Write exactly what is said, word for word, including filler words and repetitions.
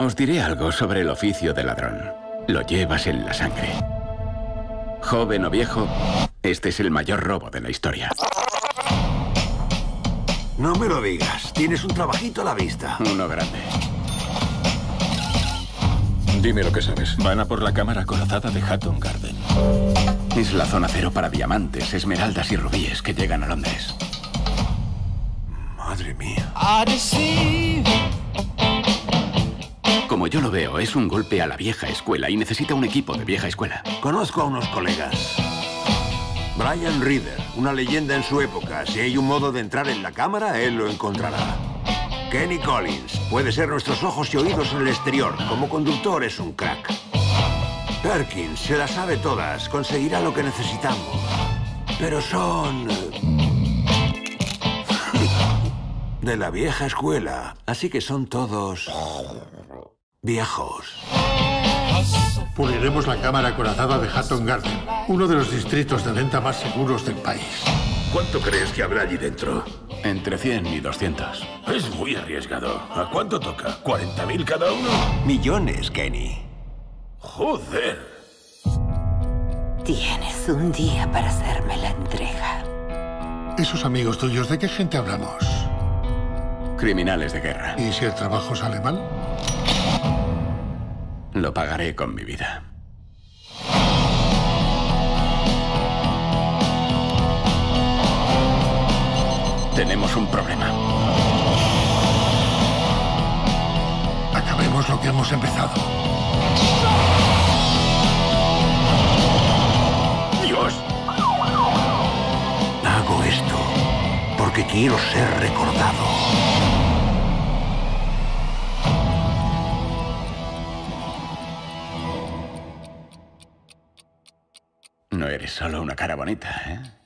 Os diré algo sobre el oficio de ladrón. Lo llevas en la sangre. Joven o viejo, este es el mayor robo de la historia. No me lo digas. Tienes un trabajito a la vista. Uno grande. Dime lo que sabes. Van a por la cámara corazada de Hatton Garden. Es la zona cero para diamantes, esmeraldas y rubíes que llegan a Londres. Madre mía. Como yo lo veo, es un golpe a la vieja escuela y necesita un equipo de vieja escuela. Conozco a unos colegas. Brian Reader, una leyenda en su época. Si hay un modo de entrar en la cámara, él lo encontrará. Kenny Collins, puede ser nuestros ojos y oídos en el exterior. Como conductor es un crack. Perkins, se las sabe todas. Conseguirá lo que necesitamos. Pero son... de la vieja escuela. Así que son todos... viejos. Puliremos la cámara acorazada de Hatton Garden, uno de los distritos de venta más seguros del país. ¿Cuánto crees que habrá allí dentro? Entre cien y doscientos. Es muy arriesgado. ¿A cuánto toca? ¿cuarenta mil cada uno? Millones, Kenny. ¡Joder! Tienes un día para hacerme la entrega. Esos amigos tuyos, ¿de qué gente hablamos? Criminales de guerra. ¿Y si el trabajo sale mal? Lo pagaré con mi vida. Tenemos un problema. Acabemos lo que hemos empezado. ¡Dios! Hago esto porque quiero ser recordado. No eres solo una cara bonita, ¿eh?